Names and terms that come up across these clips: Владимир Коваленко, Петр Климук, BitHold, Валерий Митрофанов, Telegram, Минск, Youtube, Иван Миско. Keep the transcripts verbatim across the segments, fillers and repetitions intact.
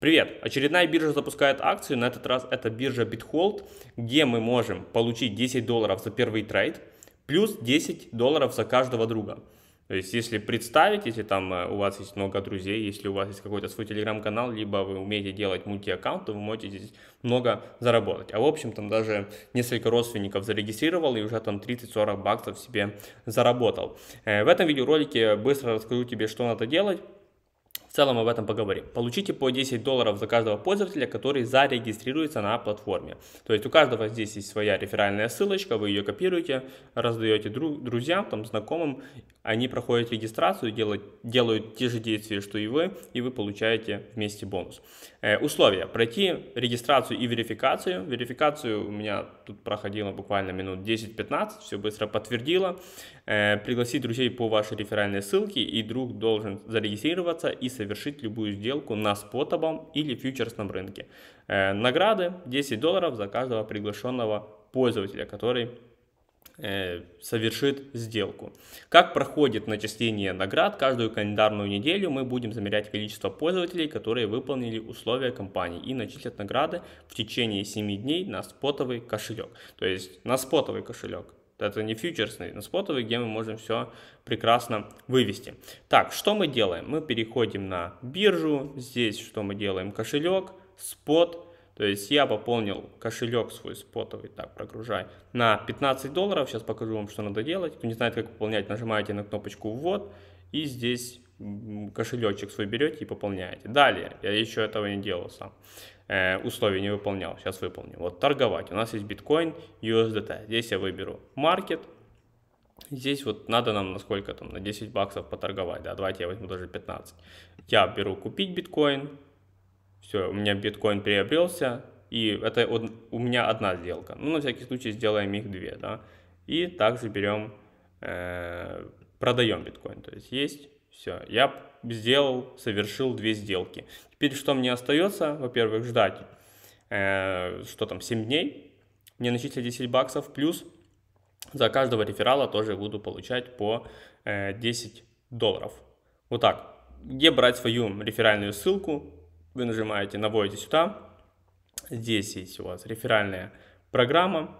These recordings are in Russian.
Привет! Очередная биржа запускает акцию, на этот раз это биржа BitHold, где мы можем получить десять долларов за первый трейд, плюс десять долларов за каждого друга. То есть, если представить, если там у вас есть много друзей, если у вас есть какой-то свой телеграм-канал, либо вы умеете делать мультиаккаунт, то вы можете здесь много заработать. А в общем, там даже несколько родственников зарегистрировал и уже там тридцать-сорок баксов себе заработал. В этом видеоролике быстро расскажу тебе, что надо делать. В целом об этом поговорим. Получите по десять долларов за каждого пользователя, который зарегистрируется на платформе. То есть у каждого здесь есть своя реферальная ссылочка, вы ее копируете, раздаете друг, друзьям, там, знакомым. Они проходят регистрацию, делают, делают те же действия, что и вы, и вы получаете вместе бонус. Э, условия. Пройти регистрацию и верификацию. Верификацию у меня тут проходило буквально минут десять-пятнадцать, все быстро подтвердило. Э, пригласить друзей по вашей реферальной ссылке, и друг должен зарегистрироваться и совершить любую сделку на спотовом или фьючерсном рынке. Э, награды десять долларов за каждого приглашенного пользователя, который э, совершит сделку. Как проходит начисление наград? Каждую календарную неделю мы будем замерять количество пользователей, которые выполнили условия компании и начислят награды в течение семи дней на спотовый кошелек. То есть на спотовый кошелек. Это не фьючерсный, но спотовый, где мы можем все прекрасно вывести. Так, что мы делаем? Мы переходим на биржу. Здесь что мы делаем? Кошелек, спот. То есть я пополнил кошелек свой спотовый, так, прогружай, на пятнадцать долларов. Сейчас покажу вам, что надо делать. Кто не знает, как пополнять, нажимаете на кнопочку «Ввод». И здесь кошелечек свой берете и пополняете. Далее, я еще этого не делал сам, э, условия не выполнял, сейчас выполню. Вот торговать, у нас есть биткоин, ю эс ди ти, здесь я выберу маркет. Здесь вот надо нам на сколько там, на десять баксов поторговать, да, давайте я возьму даже пятнадцать. Я беру купить биткоин, все, у меня биткоин приобрелся, и это од... у меня одна сделка. Ну, на всякий случай сделаем их две, да, и также берем, э, продаем биткоин, то есть есть. Все, я сделал, совершил две сделки. Теперь что мне остается? Во-первых, ждать, э, что там, семь дней. Мне начислят десять баксов, плюс за каждого реферала тоже буду получать по э, десять долларов. Вот так. Где брать свою реферальную ссылку? Вы нажимаете, наводите сюда. Здесь есть у вас реферальная программа.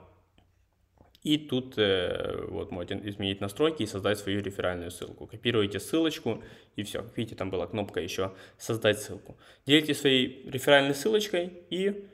И тут э, вот можете изменить настройки и создать свою реферальную ссылку. Копируете ссылочку и все. Видите, там была кнопка еще «Создать ссылку». Делитесь своей реферальной ссылочкой и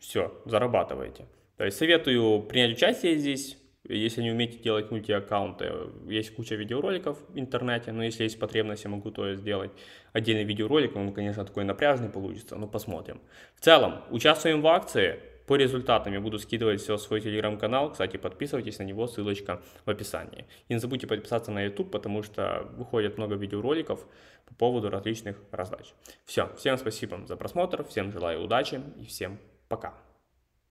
все, зарабатываете. То есть советую принять участие здесь. Если не умеете делать мультиаккаунты, есть куча видеороликов в интернете, но если есть потребность, я могу то сделать отдельный видеоролик. Он, конечно, такой напряжный получится, но посмотрим. В целом, участвуем в акции. По результатам я буду скидывать все в свой телеграм-канал. Кстати, подписывайтесь на него, ссылочка в описании. И не забудьте подписаться на YouTube, потому что выходит много видеороликов по поводу различных раздач. Все, всем спасибо за просмотр, всем желаю удачи и всем пока.